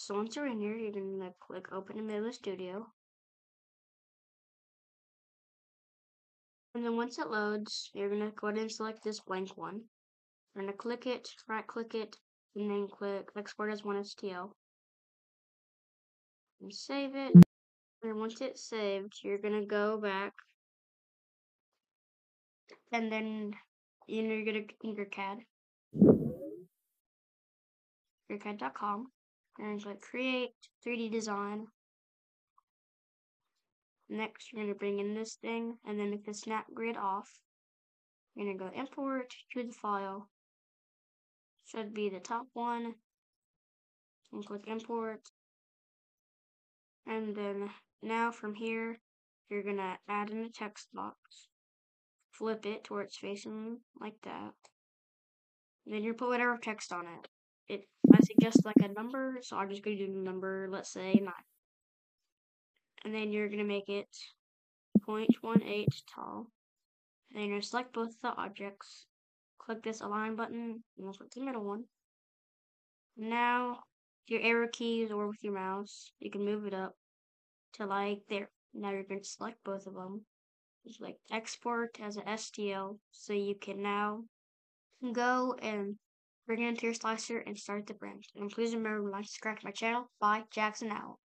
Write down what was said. So once you're in here, you're going to click open in Bambu Studio. And then once it loads, you're going to go ahead and select this blank one. You're going to click it, right click it, and then click export as one STL. And save it. And once it's saved, you're going to go back. And then you're going to Tinkercad. Tinkercad.com. And click create 3D design. Next, you're going to bring in this thing and then make the snap grid off. You're going to go import to the file. Should be the top one. And click import. And then now from here, you're going to add in a text box. Flip it to where it's facing like that. And then you put whatever text on it. I suggest like a number, so I'm just going to do number, let's say 9. And then you're going to make it 0.18 tall. And then you're going to select both the objects. Click this align button, and we'll click the middle one. Now, with your arrow keys or with your mouse, you can move it up to like there. Now you're going to select both of them. Just like export as an STL, so you can now go and bring it into your slicer and start the branch. And please remember to like and subscribe to my channel. Bye, Jackson out.